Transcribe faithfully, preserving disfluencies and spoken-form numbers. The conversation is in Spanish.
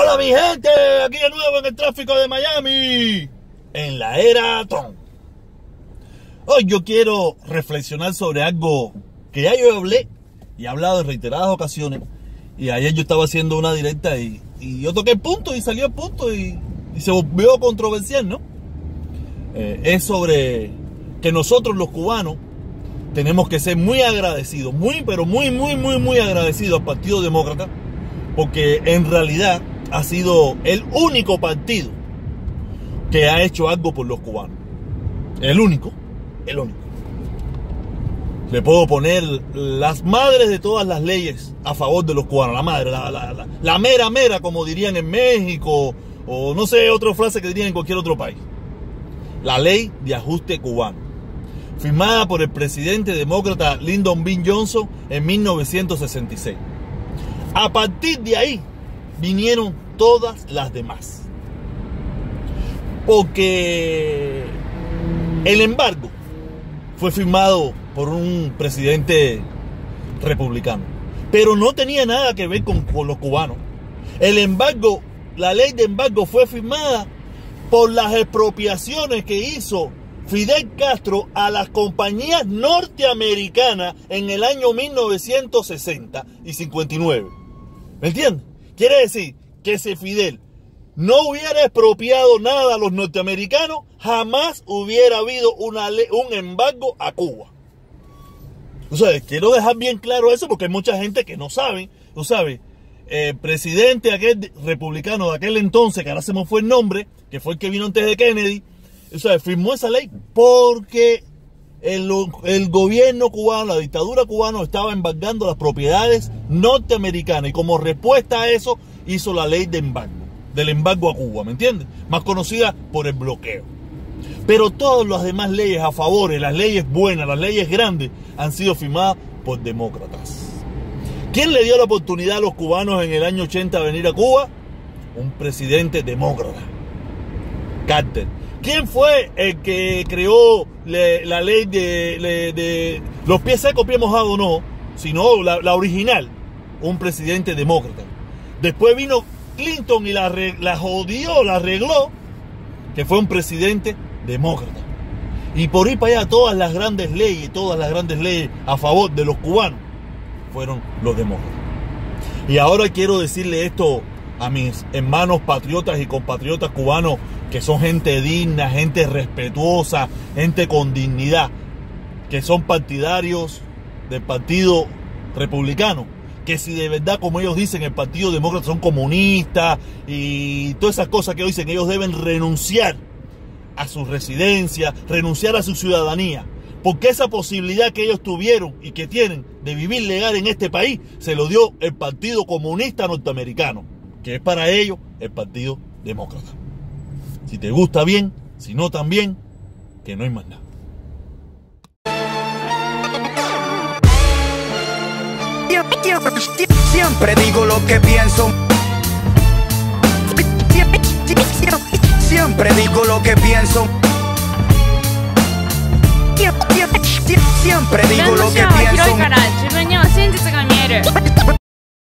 Hola mi gente, aquí de nuevo en el tráfico de Miami, en la era Trump. Hoy yo quiero reflexionar sobre algo que ya yo hablé y he hablado en reiteradas ocasiones. Y ayer yo estaba haciendo una directa y, y yo toqué el punto y salió el punto y, y se volvió controversial, ¿no? Eh, es sobre que nosotros los cubanos tenemos que ser muy agradecidos, muy, pero muy, muy, muy, muy agradecidos al Partido Demócrata, porque en realidad ha sido el único partido que ha hecho algo por los cubanos. El único, el único. Le puedo poner las madres de todas las leyes a favor de los cubanos. La madre, la, la, la, la mera mera, como dirían en México, o no sé, otra frase que dirían en cualquier otro país. La ley de ajuste cubano, firmada por el presidente demócrata Lyndon B. Johnson en mil novecientos sesenta y seis. A partir de ahí vinieron todas las demás. Porque el embargo fue firmado por un presidente republicano, pero no tenía nada que ver con, con los cubanos. El embargo, la ley de embargo fue firmada por las expropiaciones que hizo Fidel Castro a las compañías norteamericanas en el año mil novecientos sesenta y cincuenta y nueve. ¿Me entiendes? Quiere decir que si Fidel no hubiera expropiado nada a los norteamericanos, jamás hubiera habido una ley, un embargo a Cuba. O sea, quiero dejar bien claro eso porque hay mucha gente que no sabe. Tú sabes, el presidente aquel republicano de aquel entonces, que ahora se me fue el nombre, que fue el que vino antes de Kennedy, o sea, firmó esa ley porque el, el gobierno cubano, la dictadura cubana, estaba embargando las propiedades norteamericanas. Y como respuesta a eso, hizo la ley de embargo, del embargo a Cuba, ¿me entiendes? Más conocida por el bloqueo. Pero todas las demás leyes a favor, las leyes buenas, las leyes grandes, han sido firmadas por demócratas. ¿Quién le dio la oportunidad a los cubanos en el año ochenta a venir a Cuba? Un presidente demócrata, Carter. ¿Quién fue el que creó le, la ley de, le, de los pies secos, pies mojados no, sino la, la original? Un presidente demócrata. Después vino Clinton y la, la jodió, la arregló, que fue un presidente demócrata. Y por ahí para allá todas las grandes leyes, todas las grandes leyes a favor de los cubanos fueron los demócratas. Y ahora quiero decirle esto a mis hermanos patriotas y compatriotas cubanos, que son gente digna, gente respetuosa, gente con dignidad, que son partidarios del Partido Republicano, que si de verdad, como ellos dicen, el Partido Demócrata son comunistas y todas esas cosas que dicen, ellos deben renunciar a su residencia, renunciar a su ciudadanía, porque esa posibilidad que ellos tuvieron y que tienen de vivir legal en este país, se lo dio el Partido Comunista Norteamericano, que es para ellos el Partido Demócrata. Si te gusta bien, si no también, que no hay más nada. Siempre digo lo que pienso. Siempre digo lo que pienso. Siempre digo lo que pienso.